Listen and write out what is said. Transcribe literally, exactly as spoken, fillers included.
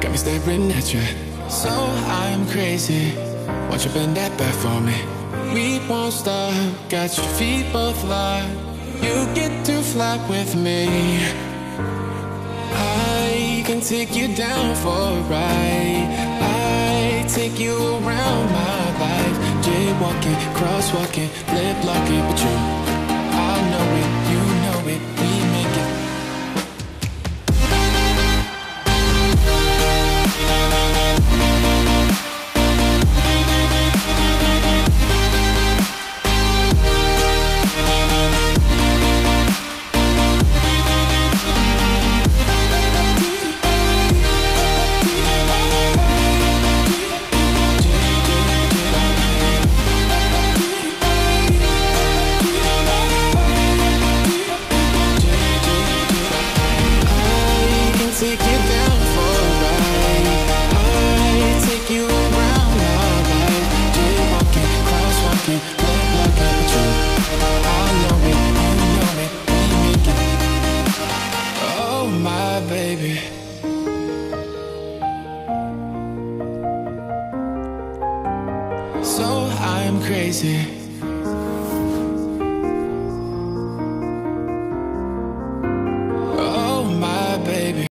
got me staring at you. So I'm crazy, won't you bend that back for me? We won't stop, got your feet both locked. You get to fly with me. I can take you down for a ride. I take you around my life. Jaywalking, crosswalking, lip locking, but you, I know it, you know it, we make it. So I'm crazy.